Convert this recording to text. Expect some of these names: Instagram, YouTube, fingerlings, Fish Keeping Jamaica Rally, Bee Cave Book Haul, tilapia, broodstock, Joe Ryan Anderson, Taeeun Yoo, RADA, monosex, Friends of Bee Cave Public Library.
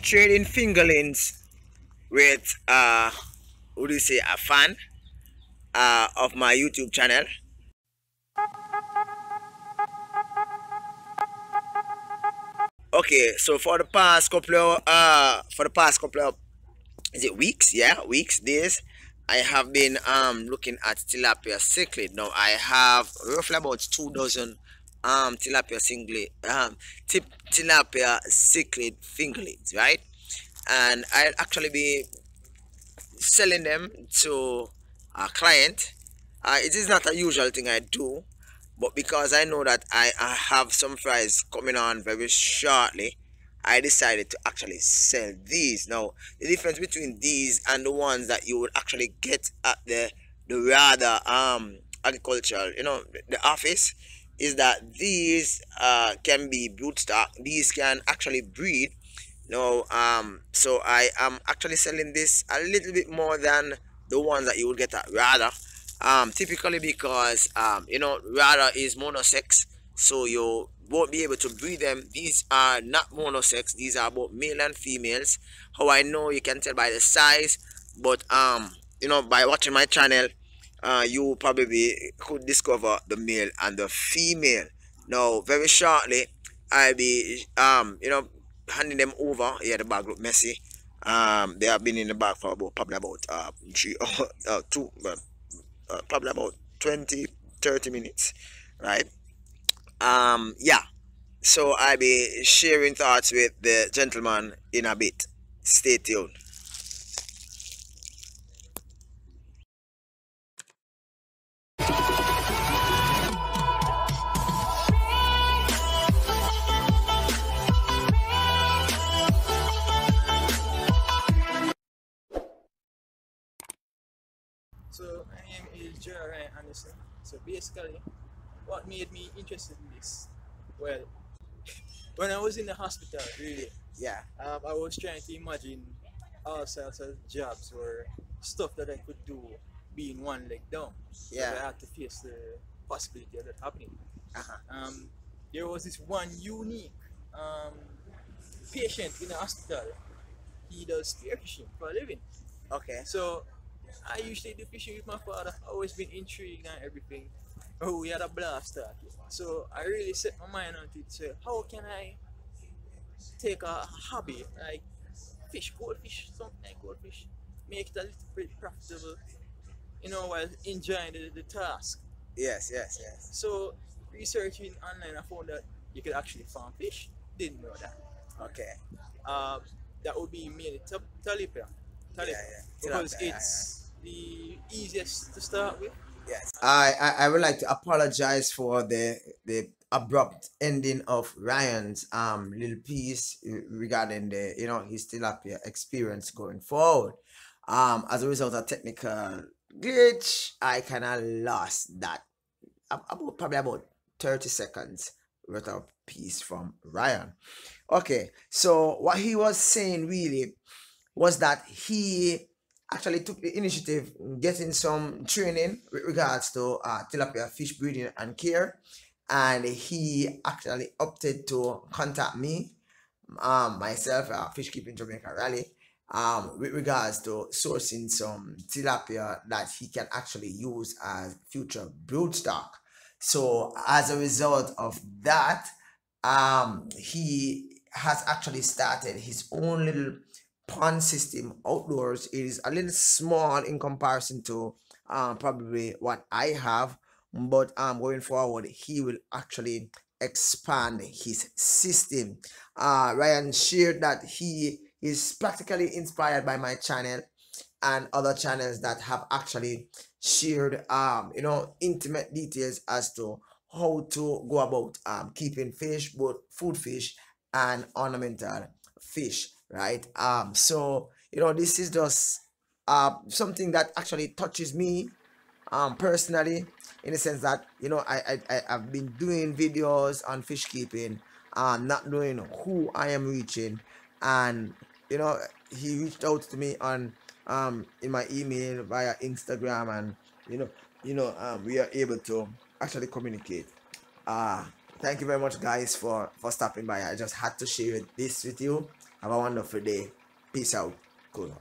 Trading fingerlings with a fan of my YouTube channel. Okay, so for the past couple of days, I have been looking at tilapia cichlid. Now I have roughly about 2 dozen tilapia cichlid fingerlings, right? And I'll actually be selling them to a client. It is not a usual thing I do, but because I know that I have some fries coming on very shortly, I decided to actually sell these. Now, the difference between these and the ones that you would actually get at the agricultural, you know, the office, is that these can be broodstock. These can actually breed. Now, so I am actually selling this a little bit more than the ones that you would get at RADA. Typically because you know, RADA is monosex, so you won't be able to breed them. These are not monosex, these are both male and females. How I know, you can tell by the size, but you know, by watching my channel, you probably could discover the male and the female. Now very shortly I'll be you know, handing them over. Yeah, the bag look messy. They have been in the bag for about, probably about 20-30 minutes, right? Yeah, so I'll be sharing thoughts with the gentleman in a bit. Stay tuned. So my name is Joe Ryan Anderson. So basically, what made me interested in this? Well, when I was in the hospital, really, yeah, I was trying to imagine all sorts of jobs or stuff that I could do being one leg down. Yeah, so I had to face the possibility of that happening. There was this one unique patient in the hospital. He does spearfishing for a living. Okay. So I usually do fishing with my father. I've always been intrigued and everything. Oh, we had a blast. So I really set my mind on it. So how can I take a hobby like fish, goldfish, something like goldfish, make it a little bit profitable, you know, while enjoying the task? Yes, yes, yes. So researching online, I found that you could actually farm fish. Didn't know that. Okay. That would be mainly tilapia. Because it's the easiest to start with. Yes, I would like to apologize for the abrupt ending of Ryan's little piece regarding the, you know, his tilapia experience going forward. As a result of technical glitch, I kind of lost that probably about 30 seconds worth of piece from Ryan. Okay, so what he was saying really was that he actually took the initiative in getting some training with regards to tilapia fish breeding and care, and he actually opted to contact me, myself, Fish Keeping Jamaica Rally, with regards to sourcing some tilapia that he can actually use as future broodstock. So as a result of that, he has actually started his own little pond system outdoors. It is a little small in comparison to probably what I have, but going forward he will actually expand his system. Ryan shared that he is practically inspired by my channel and other channels that have actually shared you know, intimate details as to how to go about keeping fish, both food fish and ornamental fish, right? So you know, this is just something that actually touches me personally, in the sense that, you know, I've been doing videos on fish keeping, not knowing who I am reaching. And you know, he reached out to me on in my email via Instagram, and you know we are able to actually communicate. Thank you very much guys for stopping by. I just had to share this with you. Have a wonderful day. Peace out. Cool.